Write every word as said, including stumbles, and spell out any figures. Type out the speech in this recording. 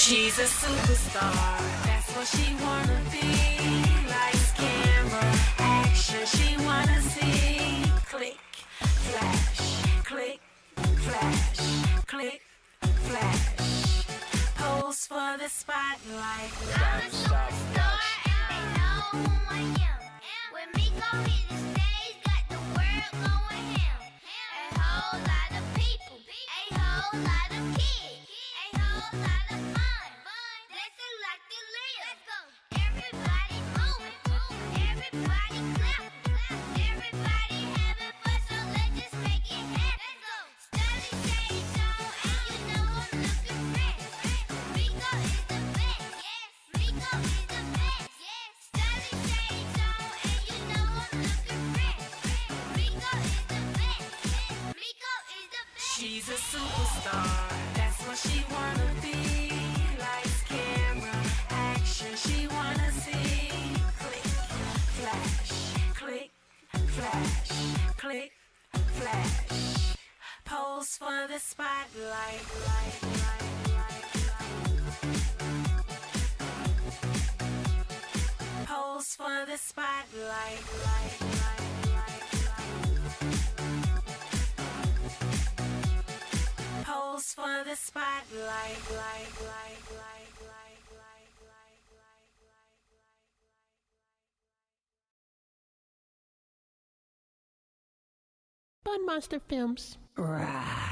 She's a superstar, that's what she wanna be. Lights, camera, action, she wanna see. Click, flash, click, flash, click, flash. Pose for the spotlight. I'm a superstar and they know who I am. When me go hit the stage, got the world going ham. A whole lot of people, a whole lot of kids, a whole lot of fun. She's a superstar, that's what she wanna be. Lights, camera, action, she wanna see. Click, flash, click, flash, click, flash. Pose for the spotlight. Light, light. Pose for the spotlight. Light, light. Pose for the spotlight. Light, light, light, light, light, light, light, light, light. Fun Monster Films. Rah.